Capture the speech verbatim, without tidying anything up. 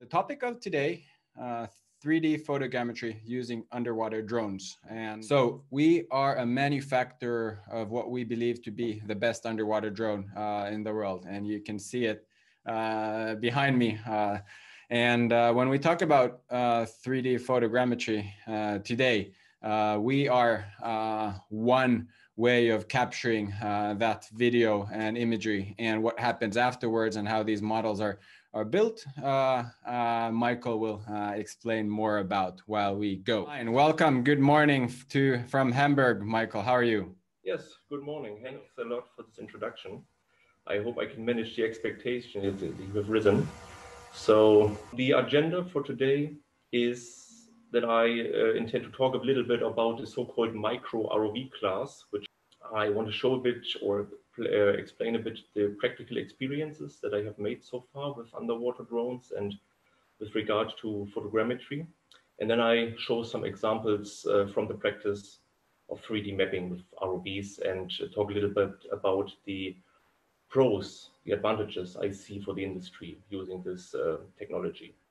The topic of today, uh, three D photogrammetry using underwater drones. And so we are a manufacturer of what we believe to be the best underwater drone uh, in the world. And you can see it uh, behind me. Uh, and uh, when we talk about uh, three D photogrammetry uh, today, uh, we are uh, one way of capturing uh, that video and imagery and what happens afterwards and how these models are are built. Uh, uh, Michael will uh, explain more about while we go. Hi and welcome. Good morning to from Hamburg. Michael, how are you? Yes, good morning. Thanks a lot for this introduction. I hope I can manage the expectations that you have risen. So the agenda for today is that I uh, intend to talk a little bit about the so-called micro R O V class, which I want to show a bit or Uh, explain a bit the practical experiences that I have made so far with underwater drones and with regard to photogrammetry. And then I show some examples uh, from the practice of three D mapping with R O Vs and talk a little bit about the pros, the advantages I see for the industry using this uh, technology.